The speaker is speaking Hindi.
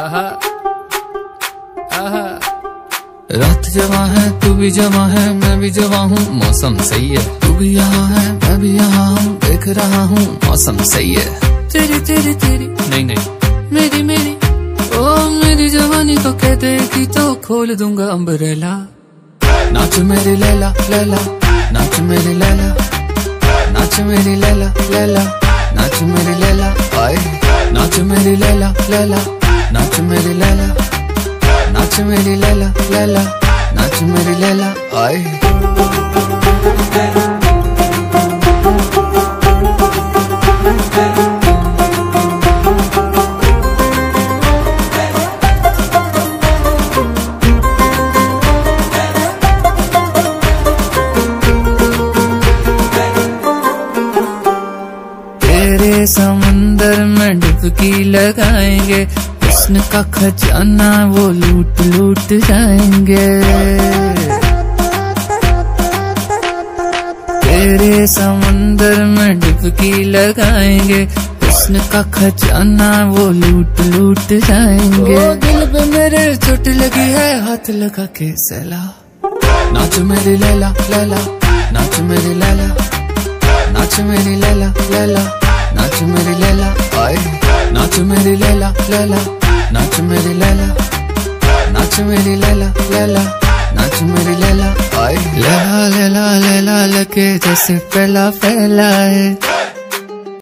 aha, aha. रात जवां है तू भी जवां है मैं भी जवां हूँ, मौसम सही है। तू भी यहाँ है मैं भी यहाँ हूँ, देख रहा हूँ मौसम सही है। तेरी तेरी तेरी नहीं नहीं मेरी मेरी, ओ मेरी जवानी को कह दे कि तो खोल दूंगा अम्ब्रेला। नाच मेरी लैला लैला, नाच मेरी लैला, नाच मेरी लैला लैला, नाच मेरी लैला आए, नाच मेरी लैला लैला, नाच मेरी लैला, नाच मेरी लैला लैला, नाच मेरी लैला आए। समंदर में डुबकी लगाएंगे, कृष्ण का खजाना वो लूट लूट जाएंगे। तेरे समंदर में डुबकी लगाएंगे, कृष्ण का खजाना वो लूट लूट जाएंगे। दिल पे मेरे चोट लगी है, हाथ लगा के सहला। नाच मेरी लैला लैला, नाच मेरी लैला, नाच मेरी लैला लैला, नाच मेरी लैला आए, नाच मेरी लैला लैला, नाच मेरी लैला, नाच मेरी लैला लैला, नाच मेरी लैला आए। लैला लैला लैला लगे जैसे पहला पहला है।